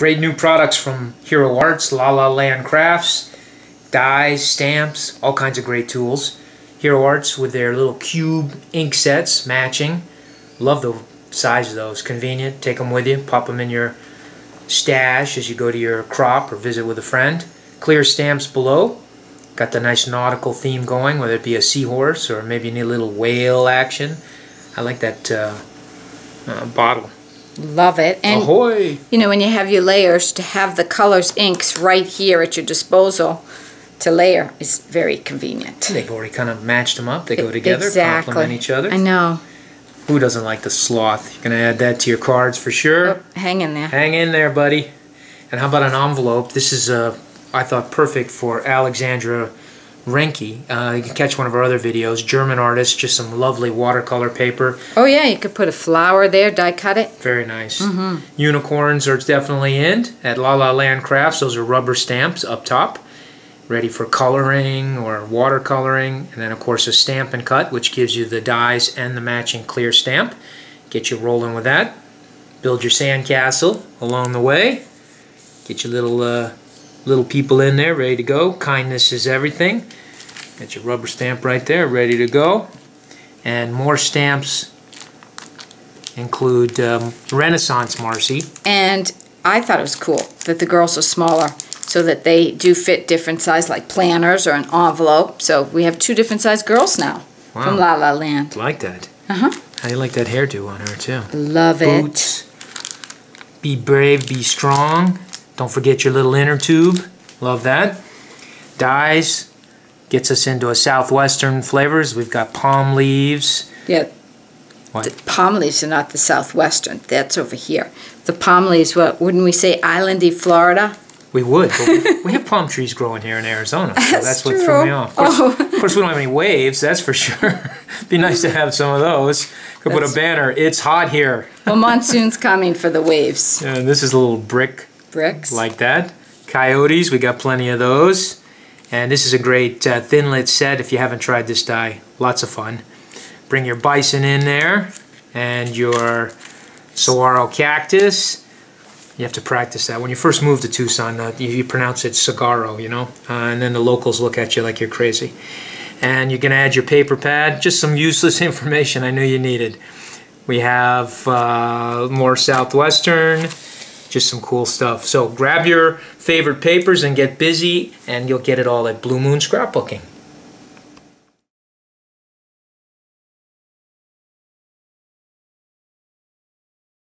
Great new products from Hero Arts, La La Land Crafts, dies, stamps, all kinds of great tools. Hero Arts with their little cube ink sets, matching. Love the size of those. Convenient. Take them with you. Pop them in your stash as you go to your crop or visit with a friend. Clear stamps below. Got the nice nautical theme going, whether it be a seahorse or maybe you need a little whale action. I like that bottle. Love it. And ahoy! You know, when you have your layers, to have the colors, inks right here at your disposal to layer is very convenient. They've already kind of matched them up. They go together, exactly. Complement each other. I know. Who doesn't like the sloth? You're going to add that to your cards for sure. Oh, hang in there. Hang in there, buddy. And how about an envelope? This is, I thought, perfect for Alexandra Renke. You can catch one of our other videos. German artist, just some lovely watercolor paper. Oh, yeah. You could put a flower there, die cut it. Very nice. Mm-hmm. Unicorns are definitely in at La La Land Crafts. Those are rubber stamps up top, ready for coloring or watercoloring. And then, of course, a stamp and cut, which gives you the dies and the matching clear stamp. Get you rolling with that. Build your sandcastle along the way. Get your little people in there ready to go. Kindness is everything. Got your rubber stamp right there ready to go. And more stamps include Renaissance Marcy. And I thought it was cool that the girls are smaller so that they do fit different size, like planners or an envelope. So we have two different size girls now. Wow. From La La Land. Like that. Uh-huh. I like that hairdo on her too. Love it. Boots. Be brave, be strong. Don't forget your little inner tube. Love that. Dyes gets us into a southwestern flavors. We've got palm leaves. Yeah. What? The palm leaves are not the southwestern. That's over here. The palm leaves, what, wouldn't we say islandy Florida? We would. But we have palm trees growing here in Arizona. So that's what threw me off. Of course, we don't have any waves, that's for sure. Be nice to have some of those. Could put a banner, it's hot here. Well, monsoon's coming for the waves. And this is a little bricks like that. Coyotes, we got plenty of those. And this is a great thin lit set if you haven't tried this die. Lots of fun. Bring your bison in there and your saguaro cactus. You have to practice that. When you first move to Tucson, you pronounce it saguaro, you know, and then the locals look at you like you're crazy. And you can add your paper pad, just some useless information I knew you needed. We have more southwestern. Just some cool stuff. So grab your favorite papers and get busy, and you'll get it all at Blue Moon Scrapbooking.